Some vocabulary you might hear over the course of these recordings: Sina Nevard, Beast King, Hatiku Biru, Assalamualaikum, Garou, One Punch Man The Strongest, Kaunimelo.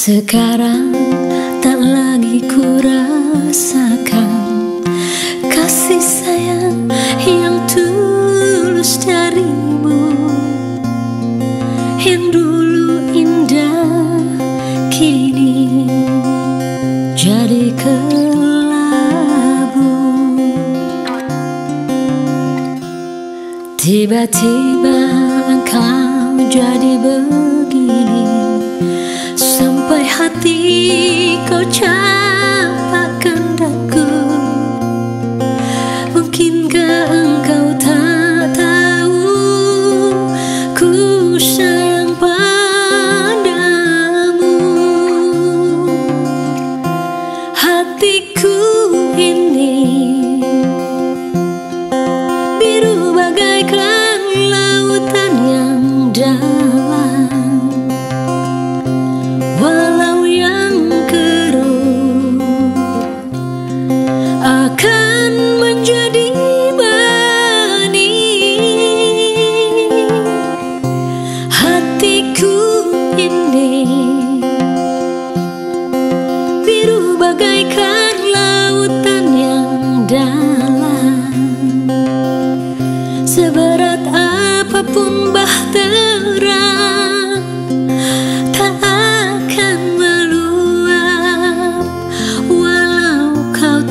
Sekarang tak lagi ku rasakan kasih sayang yang tulus darimu, yang dulu indah kini jadi kelabu. Tiba-tiba engkau jadi begini, sampai hati kau campak kendaku. Mungkinkah engkau tak tahu ku sayang padamu. Hatiku ini biru bagaikan lautan yang dalam, akan menjadi benih. Hatiku ini biru bagaikan lautan yang dalam, seberat apapun bahtera tak akan meluap walau kau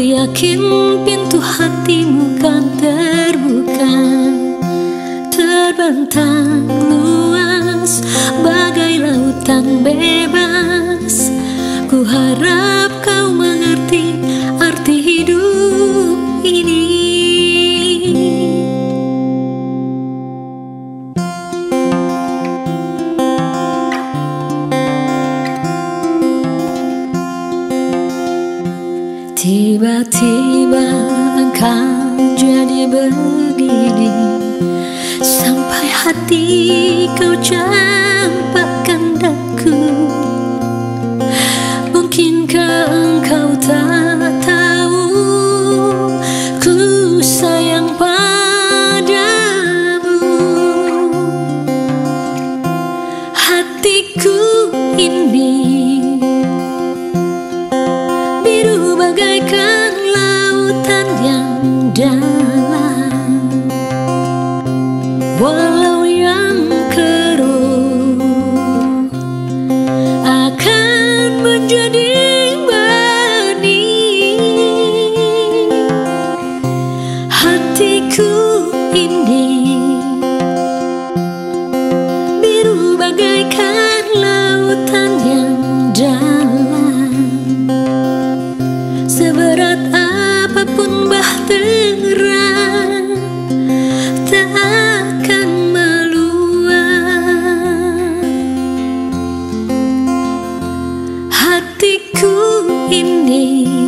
yakin pintu hatimu kan terbuka, terbentang luas bagai lautan bebas. Ku harap kau mengerti arti hidup ini. Tiba-tiba engkau jadi begini, sampai hati kau campak kendaku. Mungkinkah engkau tak tahu ku sayang padamu. Hatiku ini bagaikan lautan yang dalam, walau yang keruh akan menjadi benih. Hatiku ini biru bagaikan lautan yang dalam, seberat apapun bahtera tak akan meluap. Hatiku ini